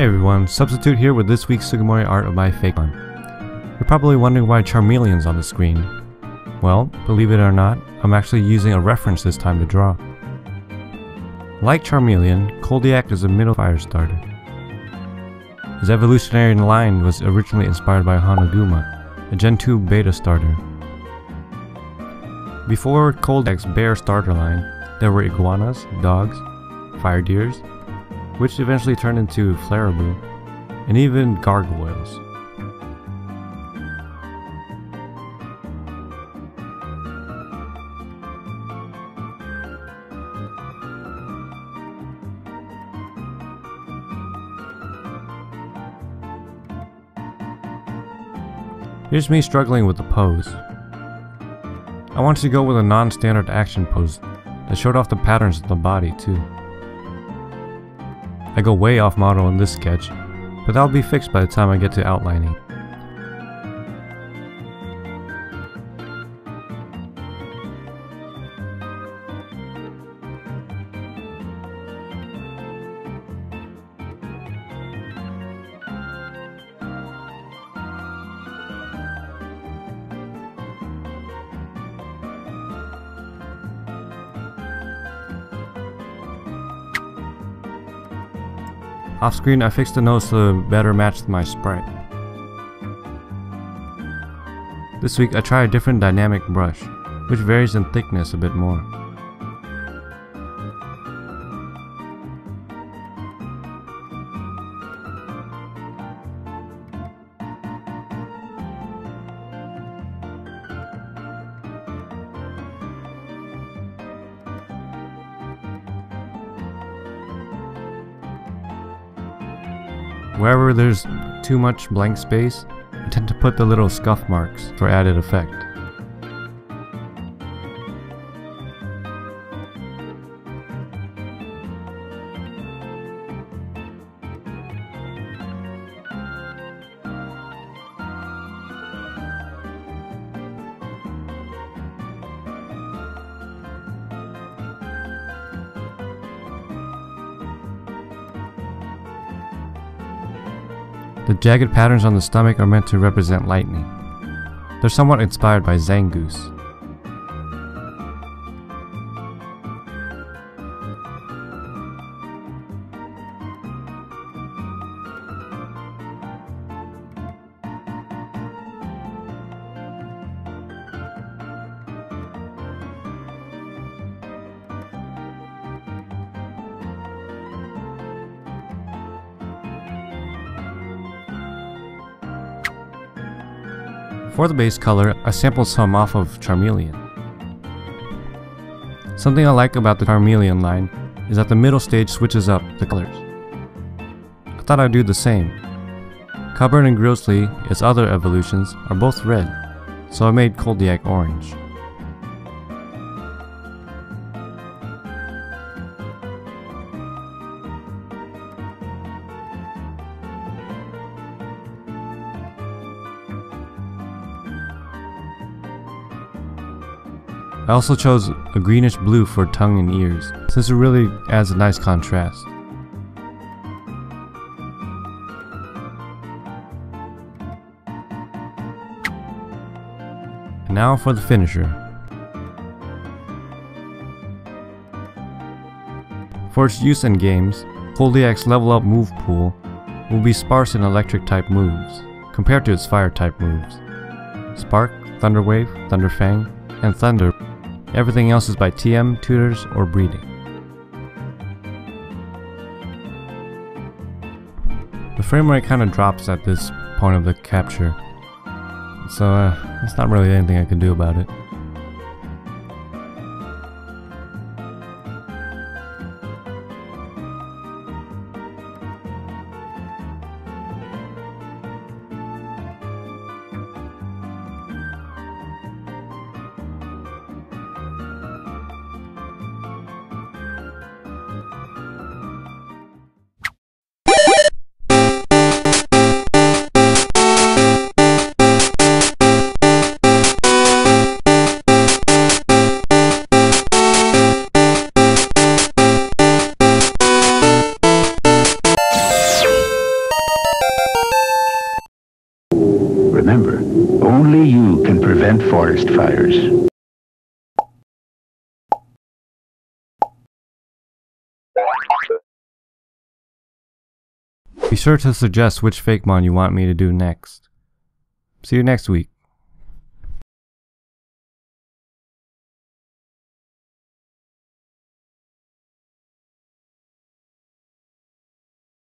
Hey everyone, Substitute here with this week's Sugimori art of my Fakemon. You're probably wondering why Charmeleon's on the screen. Well, believe it or not, I'm actually using a reference this time to draw. Like Charmeleon, Coaldiak is a middle fire starter. His evolutionary line was originally inspired by Hanaguma, a Gen 2 beta starter. Before Coaldiak's bear starter line, there were iguanas, dogs, fire deers, which eventually turned into flarebo, and even gargoyles. Here's me struggling with the pose. I wanted to go with a non-standard action pose that showed off the patterns of the body too. I go way off model in this sketch, but that'll be fixed by the time I get to outlining. Off screen, I fixed the nose to better match my sprite. This week, I tried a different dynamic brush, which varies in thickness a bit more. Wherever there's too much blank space, I tend to put the little scuff marks for added effect. The jagged patterns on the stomach are meant to represent lightning. They're somewhat inspired by Zangoose. For the base color, I sampled some off of Charmeleon. Something I like about the Charmeleon line is that the middle stage switches up the colors. I thought I'd do the same. Coburn and Grossley, its other evolutions, are both red, so I made Coaldiak orange. I also chose a greenish blue for tongue and ears, since it really adds a nice contrast. And now for the finisher. For its use in games, Coaldiak's level up move pool will be sparse in electric type moves, compared to its fire type moves. Spark, Thunderwave, Thunderfang, and Thunder. Everything else is by TM, tutors, or breeding. The frame rate kind of drops at this point of the capture, so there's not really anything I can do about it. Only you can prevent forest fires. Be sure to suggest which Fakemon you want me to do next. See you next week.